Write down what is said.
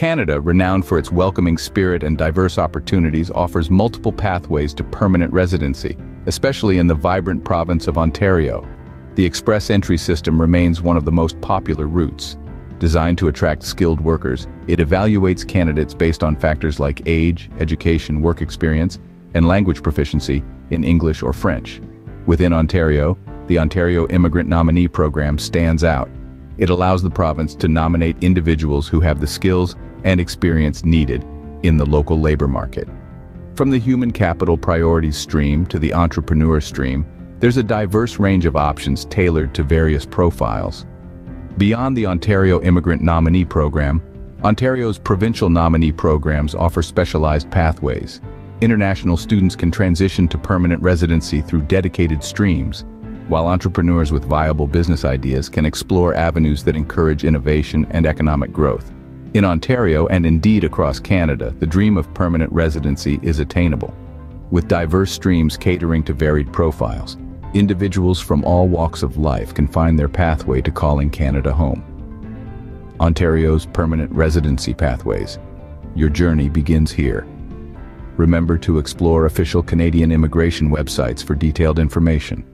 Canada, renowned for its welcoming spirit and diverse opportunities, offers multiple pathways to permanent residency, especially in the vibrant province of Ontario. The Express Entry System remains one of the most popular routes. Designed to attract skilled workers, it evaluates candidates based on factors like age, education, work experience, and language proficiency in English or French. Within Ontario, the Ontario Immigrant Nominee Program stands out. It allows the province to nominate individuals who have the skills and experience needed in the local labor market. From the human capital priorities stream to the entrepreneur stream, there's a diverse range of options tailored to various profiles. Beyond the Ontario Immigrant Nominee Program, Ontario's provincial nominee programs offer specialized pathways. International students can transition to permanent residency through dedicated streams, while entrepreneurs with viable business ideas can explore avenues that encourage innovation and economic growth. In Ontario, and indeed across Canada, the dream of permanent residency is attainable. With diverse streams catering to varied profiles, individuals from all walks of life can find their pathway to calling Canada home. Ontario's permanent residency pathways. Your journey begins here. Remember to explore official Canadian immigration websites for detailed information.